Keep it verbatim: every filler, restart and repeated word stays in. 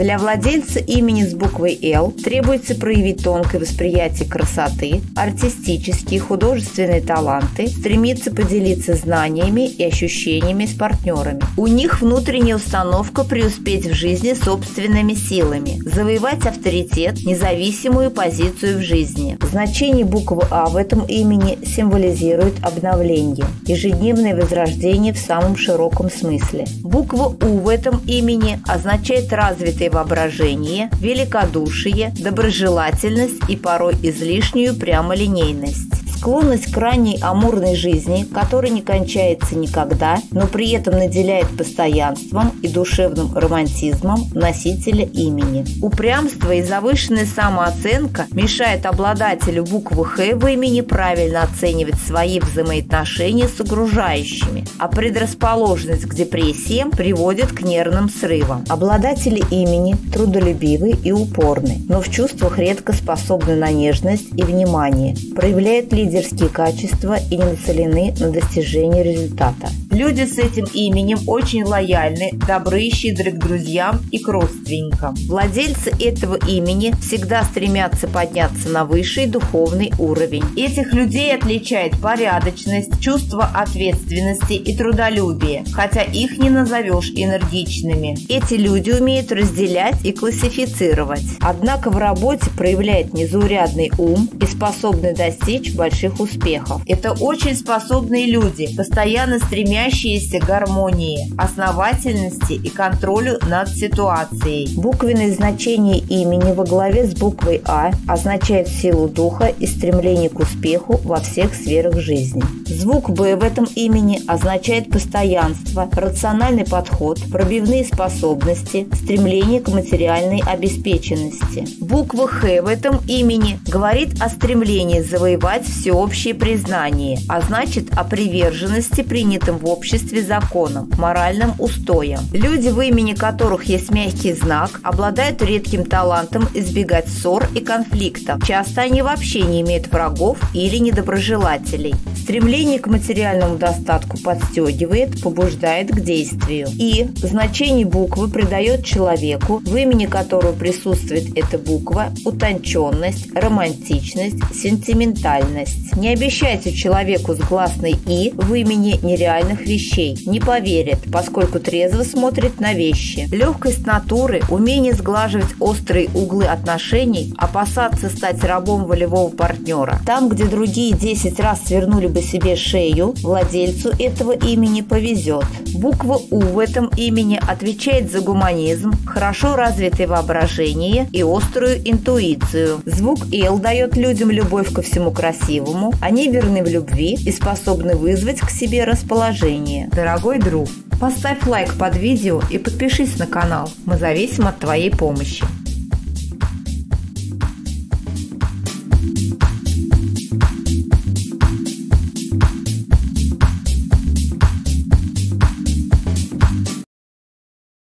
Для владельца имени с буквой «Л» требуется проявить тонкое восприятие красоты, артистические и художественные таланты, стремиться поделиться знаниями и ощущениями с партнерами. У них внутренняя установка преуспеть в жизни собственными силами, завоевать авторитет, независимую позицию в жизни. Значение буквы «А» в этом имени символизирует обновление, ежедневное возрождение в самом широком смысле. Буква «У» в этом имени означает развитое воображение, великодушие, доброжелательность и порой излишнюю прямолинейность. Склонность к ранней амурной жизни, которая не кончается никогда, но при этом наделяет постоянством и душевным романтизмом носителя имени. Упрямство и завышенная самооценка мешают обладателю буквы «Х» в имени правильно оценивать свои взаимоотношения с окружающими, а предрасположенность к депрессиям приводит к нервным срывам. Обладатели имени трудолюбивы и упорны, но в чувствах редко способны на нежность и внимание, проявляют лидерство, лидерские качества и не нацелены на достижение результата. Люди с этим именем очень лояльны, добры и щедры к друзьям и к родственникам. Владельцы этого имени всегда стремятся подняться на высший духовный уровень. Этих людей отличает порядочность, чувство ответственности и трудолюбие, хотя их не назовешь энергичными. Эти люди умеют разделять и классифицировать. Однако в работе проявляет незаурядный ум и способны достичь больших успехов. Это очень способные люди, постоянно стремящиеся к гармонии, основательности и контролю над ситуацией. Буквенное значение имени во главе с буквой «А» означает силу духа и стремление к успеху во всех сферах жизни. Звук «Б» в этом имени означает постоянство, рациональный подход, пробивные способности, стремление к материальной обеспеченности. Буква «Х» в этом имени говорит о стремлении завоевать все всеобщее признание, а значит о приверженности принятым в обществе законам, моральным устоям. Люди, в имени которых есть мягкий знак, обладают редким талантом избегать ссор и конфликтов. Часто они вообще не имеют врагов или недоброжелателей. Стремление к материальному достатку подстегивает, побуждает к действию. И значение буквы придает человеку, в имени которого присутствует эта буква, утонченность, романтичность, сентиментальность. Не обещайте человеку с гласной «и» в имени нереальных вещей. Не поверит, поскольку трезво смотрит на вещи. Легкость натуры, умение сглаживать острые углы отношений, опасаться стать рабом волевого партнера. Там, где другие десять раз свернули бы себе шею, владельцу этого имени повезет. Буква «У» в этом имени отвечает за гуманизм, хорошо развитое воображение и острую интуицию. Звук «Л» дает людям любовь ко всему красивому. Они верны в любви и способны вызвать к себе расположение. Дорогой друг, поставь лайк под видео и подпишись на канал. Мы зависим от твоей помощи.